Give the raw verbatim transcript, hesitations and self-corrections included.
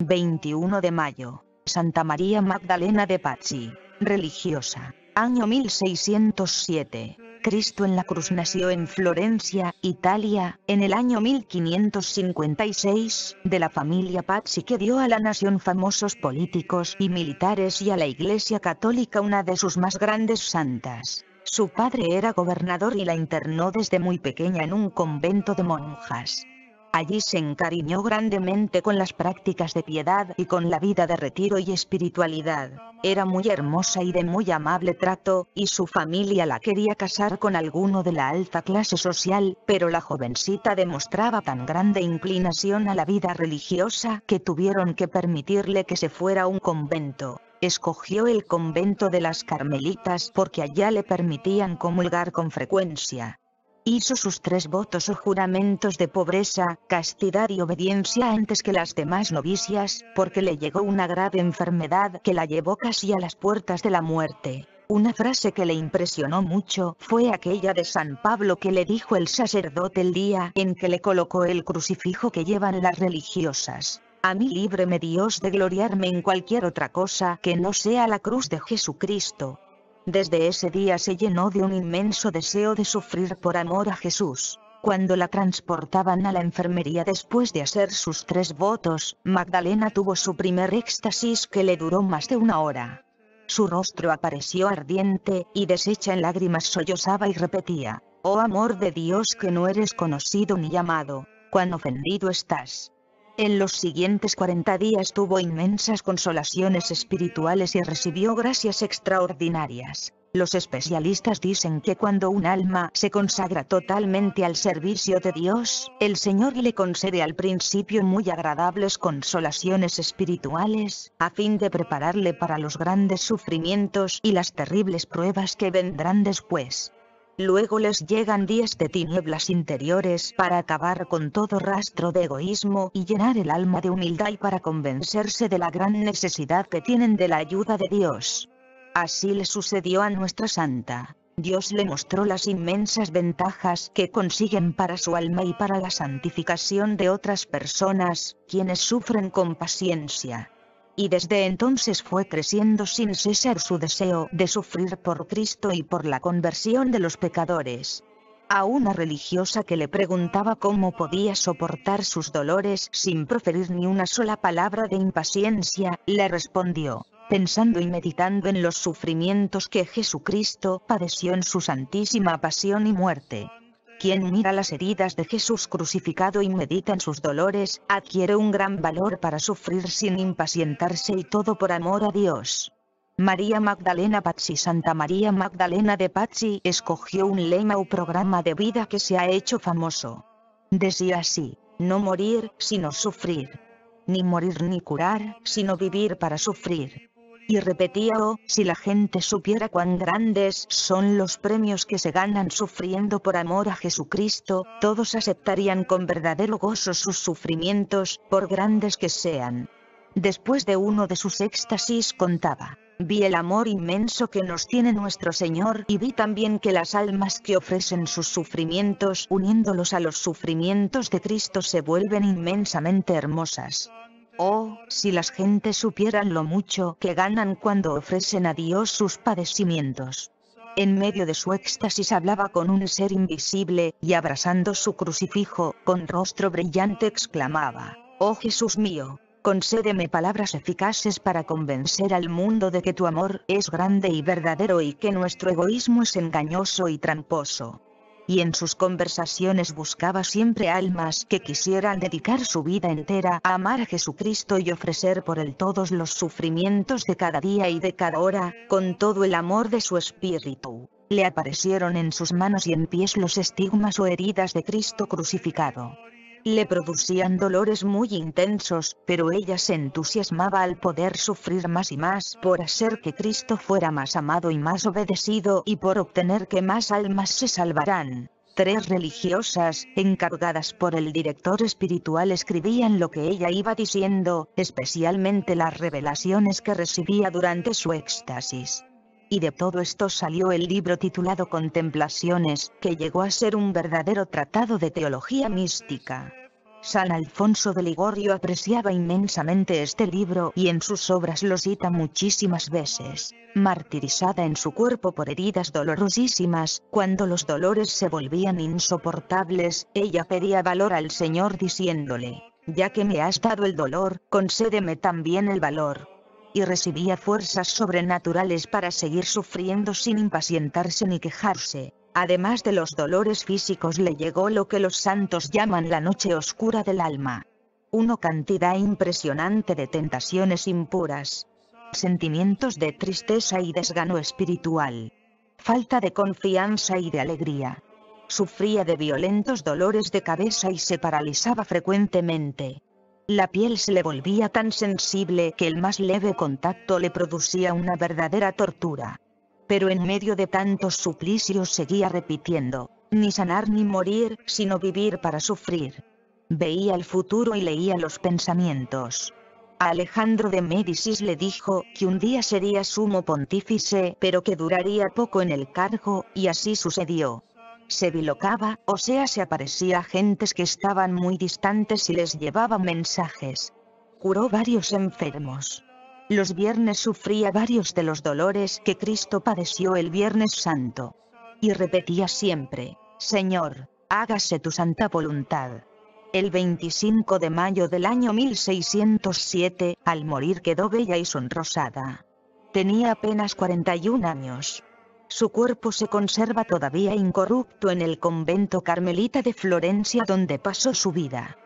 veintiuno de mayo, Santa María Magdalena de Pazzi, religiosa, año mil seiscientos siete. Cristo en la cruz nació en Florencia, Italia, en el año mil quinientos cincuenta y seis, de la familia Pazzi que dio a la nación famosos políticos y militares y a la Iglesia Católica una de sus más grandes santas. Su padre era gobernador y la internó desde muy pequeña en un convento de monjas. Allí se encariñó grandemente con las prácticas de piedad y con la vida de retiro y espiritualidad. Era muy hermosa y de muy amable trato, y su familia la quería casar con alguno de la alta clase social, pero la jovencita demostraba tan grande inclinación a la vida religiosa que tuvieron que permitirle que se fuera a un convento. Escogió el convento de las Carmelitas porque allá le permitían comulgar con frecuencia. Hizo sus tres votos o juramentos de pobreza, castidad y obediencia antes que las demás novicias, porque le llegó una grave enfermedad que la llevó casi a las puertas de la muerte. Una frase que le impresionó mucho fue aquella de San Pablo que le dijo el sacerdote el día en que le colocó el crucifijo que llevan las religiosas: "A mí libre me Dios de gloriarme en cualquier otra cosa que no sea la cruz de Jesucristo". Desde ese día se llenó de un inmenso deseo de sufrir por amor a Jesús. Cuando la transportaban a la enfermería después de hacer sus tres votos, Magdalena tuvo su primer éxtasis que le duró más de una hora. Su rostro apareció ardiente, y deshecha en lágrimas sollozaba y repetía: "Oh amor de Dios, que no eres conocido ni llamado, cuán ofendido estás". En los siguientes cuarenta días tuvo inmensas consolaciones espirituales y recibió gracias extraordinarias. Los especialistas dicen que cuando un alma se consagra totalmente al servicio de Dios, el Señor le concede al principio muy agradables consolaciones espirituales, a fin de prepararle para los grandes sufrimientos y las terribles pruebas que vendrán después. Luego les llegan días de tinieblas interiores para acabar con todo rastro de egoísmo y llenar el alma de humildad y para convencerse de la gran necesidad que tienen de la ayuda de Dios. Así le sucedió a nuestra santa. Dios le mostró las inmensas ventajas que consiguen para su alma y para la santificación de otras personas, quienes sufren con paciencia. Y desde entonces fue creciendo sin cesar su deseo de sufrir por Cristo y por la conversión de los pecadores. A una religiosa que le preguntaba cómo podía soportar sus dolores sin proferir ni una sola palabra de impaciencia, le respondió: "Pensando y meditando en los sufrimientos que Jesucristo padeció en su santísima pasión y muerte. Quien mira las heridas de Jesús crucificado y medita en sus dolores, adquiere un gran valor para sufrir sin impacientarse y todo por amor a Dios". María Magdalena Pazzi. Santa María Magdalena de Pazzi escogió un lema o programa de vida que se ha hecho famoso. Decía así: "No morir, sino sufrir. Ni morir ni curar, sino vivir para sufrir". Y repetía: "Oh, si la gente supiera cuán grandes son los premios que se ganan sufriendo por amor a Jesucristo, todos aceptarían con verdadero gozo sus sufrimientos, por grandes que sean". Después de uno de sus éxtasis contaba: "Vi el amor inmenso que nos tiene nuestro Señor y vi también que las almas que ofrecen sus sufrimientos uniéndolos a los sufrimientos de Cristo se vuelven inmensamente hermosas. Oh, si las gentes supieran lo mucho que ganan cuando ofrecen a Dios sus padecimientos". En medio de su éxtasis hablaba con un ser invisible, y abrazando su crucifijo, con rostro brillante exclamaba: "Oh Jesús mío, concédeme palabras eficaces para convencer al mundo de que tu amor es grande y verdadero y que nuestro egoísmo es engañoso y tramposo". Y en sus conversaciones buscaba siempre almas que quisieran dedicar su vida entera a amar a Jesucristo y ofrecer por él todos los sufrimientos de cada día y de cada hora, con todo el amor de su espíritu. Le aparecieron en sus manos y en pies los estigmas o heridas de Cristo crucificado. Le producían dolores muy intensos, pero ella se entusiasmaba al poder sufrir más y más por hacer que Cristo fuera más amado y más obedecido y por obtener que más almas se salvarán. Tres religiosas, encargadas por el director espiritual, escribían lo que ella iba diciendo, especialmente las revelaciones que recibía durante su éxtasis. Y de todo esto salió el libro titulado Contemplaciones, que llegó a ser un verdadero tratado de teología mística. San Alfonso de Ligorio apreciaba inmensamente este libro y en sus obras lo cita muchísimas veces. Martirizada en su cuerpo por heridas dolorosísimas, cuando los dolores se volvían insoportables, ella pedía valor al Señor diciéndole: «Ya que me has dado el dolor, concédeme también el valor». Y recibía fuerzas sobrenaturales para seguir sufriendo sin impacientarse ni quejarse. Además de los dolores físicos le llegó lo que los santos llaman la noche oscura del alma. Una cantidad impresionante de tentaciones impuras. Sentimientos de tristeza y desgano espiritual. Falta de confianza y de alegría. Sufría de violentos dolores de cabeza y se paralizaba frecuentemente. La piel se le volvía tan sensible que el más leve contacto le producía una verdadera tortura. Pero en medio de tantos suplicios seguía repitiendo: «Ni sanar ni morir, sino vivir para sufrir». Veía el futuro y leía los pensamientos. A Alejandro de Médicis le dijo que un día sería sumo pontífice, pero que duraría poco en el cargo, y así sucedió. Se bilocaba, o sea se aparecía a gentes que estaban muy distantes y les llevaba mensajes. Curó varios enfermos. Los viernes sufría varios de los dolores que Cristo padeció el Viernes Santo. Y repetía siempre: «Señor, hágase tu santa voluntad». El veinticinco de mayo del año mil seiscientos siete, al morir quedó bella y sonrosada. Tenía apenas cuarenta y un años. Su cuerpo se conserva todavía incorrupto en el convento carmelita de Florencia donde pasó su vida.